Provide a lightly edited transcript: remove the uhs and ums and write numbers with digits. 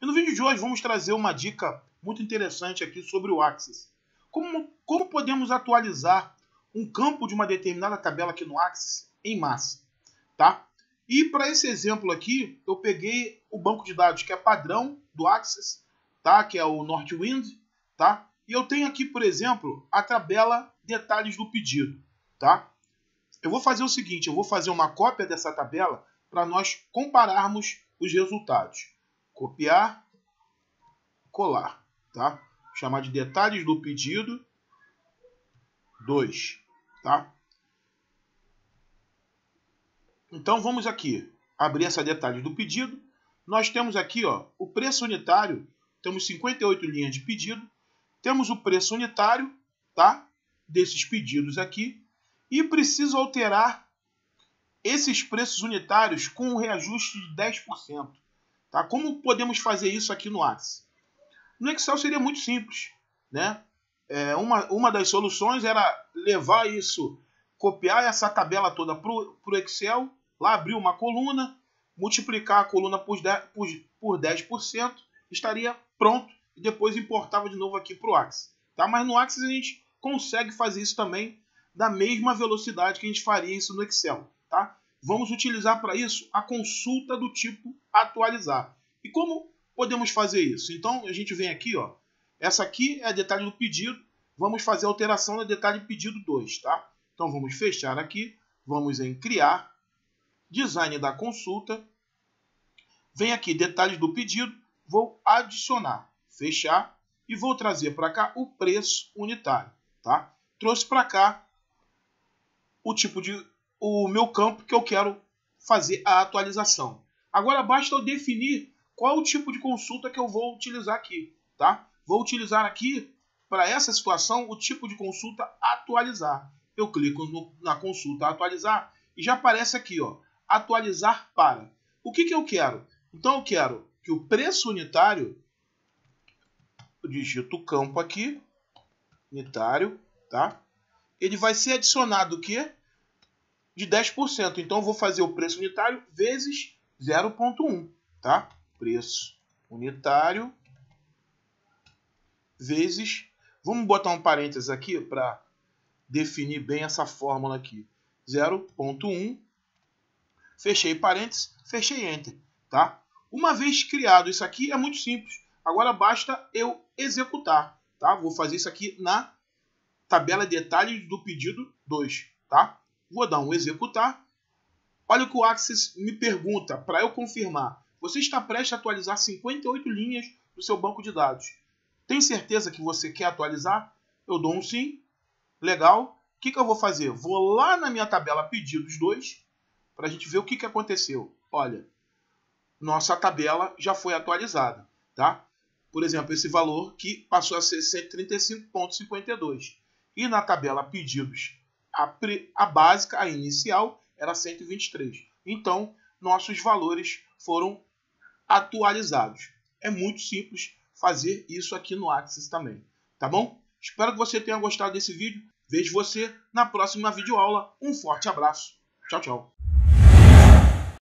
E no vídeo de hoje vamos trazer uma dica muito interessante aqui sobre o Access. Como podemos atualizar um campo de uma determinada tabela aqui no Access em massa, tá? E para esse exemplo aqui, eu peguei o banco de dados que é padrão do Access, tá? Que é o Northwind, tá? E eu tenho aqui, por exemplo, a tabela detalhes do pedido, tá? Eu vou fazer o seguinte, eu vou fazer uma cópia dessa tabela para nós compararmos os resultados. Copiar, colar, tá? Vou chamar de detalhes do pedido 2, tá? Então vamos aqui abrir essa detalhes do pedido. Nós temos aqui, ó, o preço unitário, temos 58 linhas de pedido, temos o preço unitário, tá? Desses pedidos aqui, e preciso alterar esses preços unitários com um reajuste de 10%, tá? Como podemos fazer isso aqui no Access? No Excel seria muito simples, né? Uma das soluções era levar isso, copiar essa tabela toda para o Excel, lá abrir uma coluna, multiplicar a coluna por 10%, estaria pronto, e depois importava de novo aqui para o Access, tá? Mas no Access a gente consegue fazer isso também da mesma velocidade que a gente faria isso no Excel, tá? Vamos utilizar para isso a consulta do tipo atualizar. E como podemos fazer isso? Então a gente vem aqui, ó, essa aqui é a detalhe do pedido, vamos fazer a alteração no detalhe pedido 2, tá? Então vamos fechar aqui, vamos em criar, design da consulta, vem aqui detalhes do pedido, vou adicionar, fechar e vou trazer para cá o preço unitário, tá? Trouxe para cá o tipo de o meu campo que eu quero fazer a atualização. Agora basta eu definir qual o tipo de consulta que eu vou utilizar aqui, tá? Vou utilizar aqui para essa situação o tipo de consulta atualizar. Eu clico na consulta atualizar e já aparece aqui, ó, atualizar para. O que eu quero? Então eu quero que o preço unitário, eu digito o campo aqui, unitário, tá? Ele vai ser adicionado o quê? De 10%. Então eu vou fazer o preço unitário vezes 0,1, tá? Preço unitário vezes, vamos botar um parênteses aqui para definir bem essa fórmula aqui, 0,1, fechei parênteses, fechei enter, tá? Uma vez criado isso aqui é muito simples, agora basta eu executar, tá? Vou fazer isso aqui na tabela detalhes do pedido 2, tá? Vou dar um executar, olha o que o Access me pergunta para eu confirmar, você está prestes a atualizar 58 linhas do seu banco de dados, tem certeza que você quer atualizar? Eu dou um sim. Legal, o que eu vou fazer? Vou lá na minha tabela pedidos 2 para a gente ver o que aconteceu. Olha, nossa tabela já foi atualizada, tá? Por exemplo, esse valor que passou a ser 135,52. E na tabela pedidos, a básica, a inicial, era 123. Então, nossos valores foram atualizados. É muito simples fazer isso aqui no Access também, tá bom? Espero que você tenha gostado desse vídeo. Vejo você na próxima videoaula. Um forte abraço. Tchau, tchau.